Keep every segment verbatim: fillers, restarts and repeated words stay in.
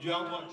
Du hard rock.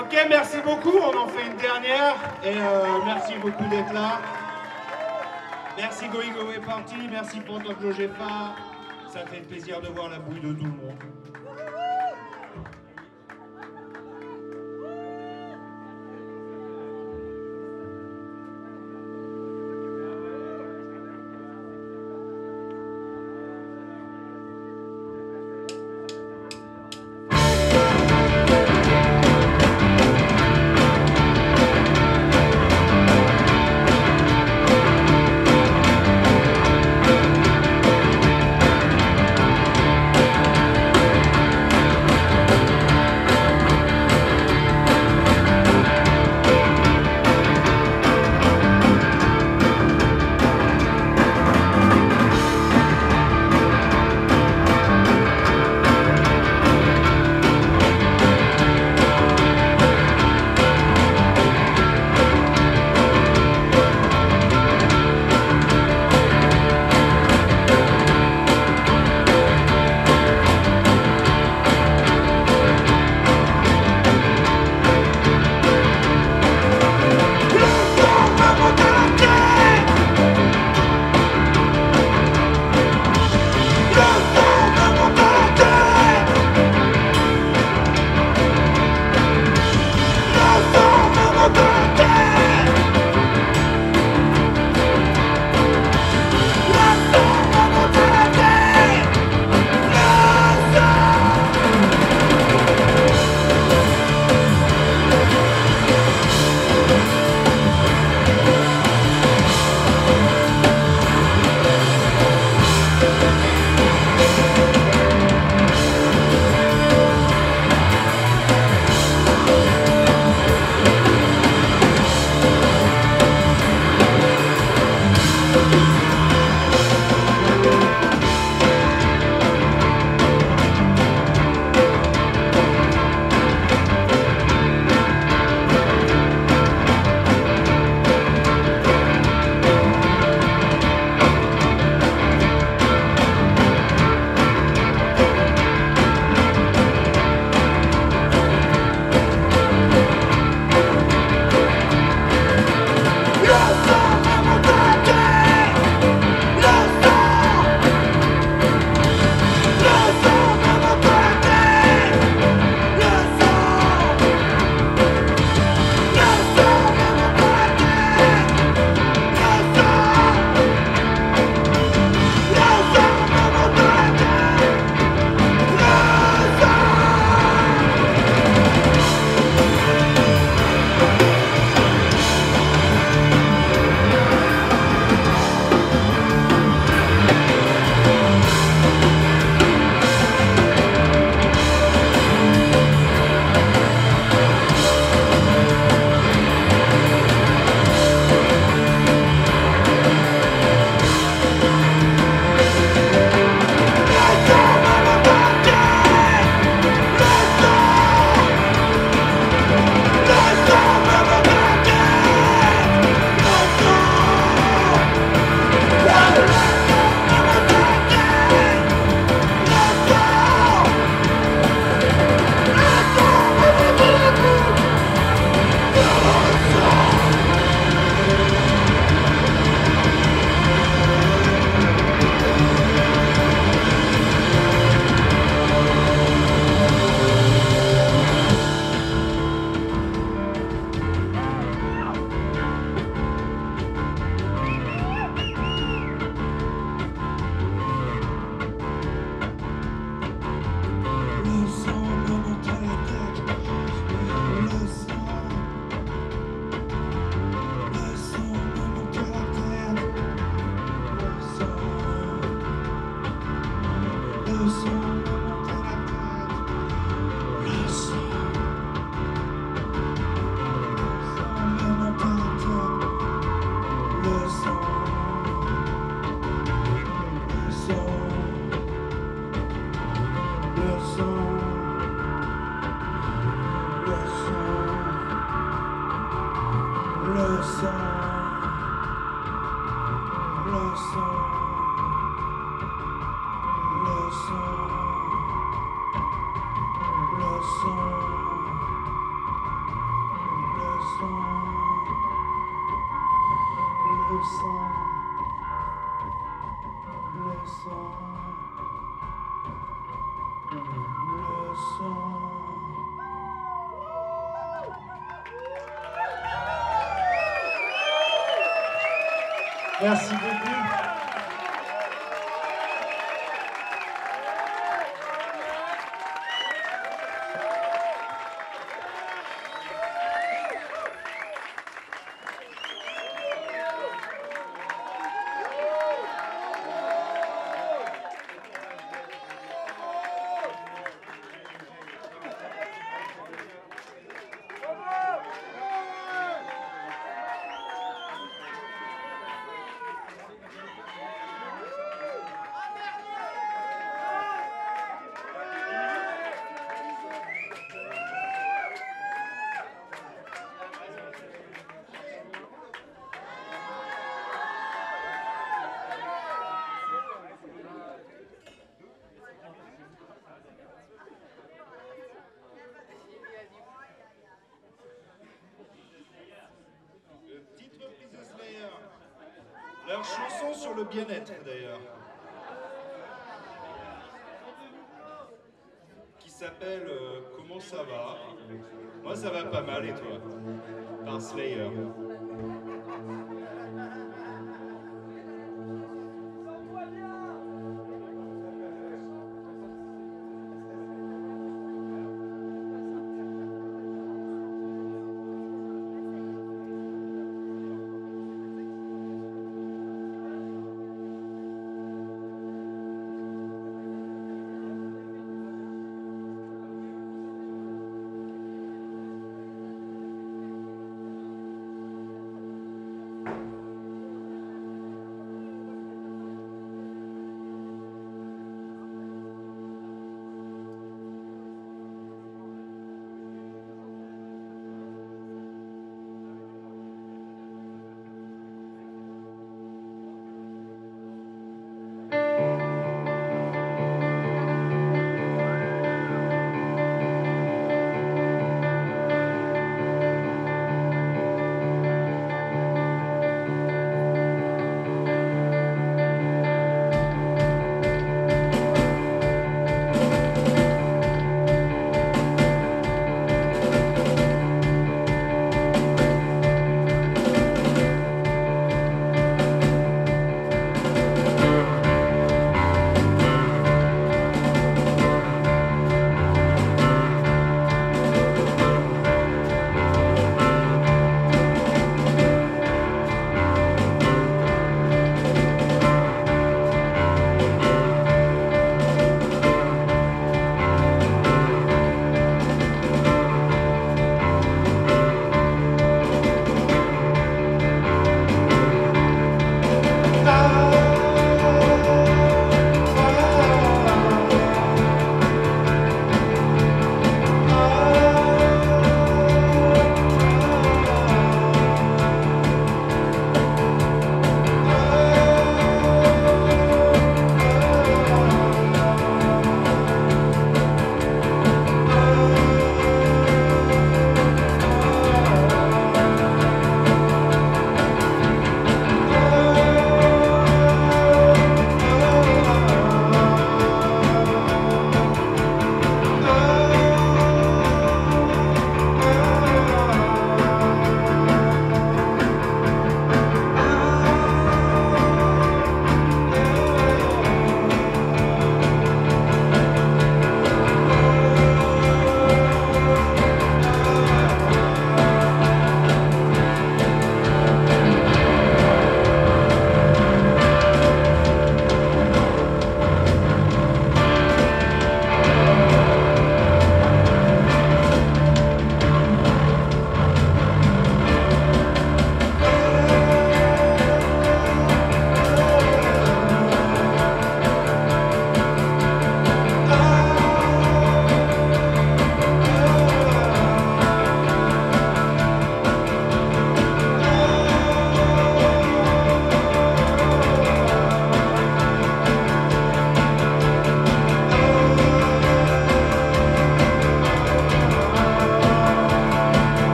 Ok, merci beaucoup, on en fait une dernière, et euh, merci beaucoup d'être là. Merci Going Away Party, merci pour ton Gefa. Ça fait plaisir de voir la bouille de tout le monde. Merci beaucoup. Leur chanson sur le bien-être, d'ailleurs, qui s'appelle euh, « Comment ça va ?» Moi, ça va pas mal, et toi? Par Slayer.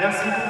Merci.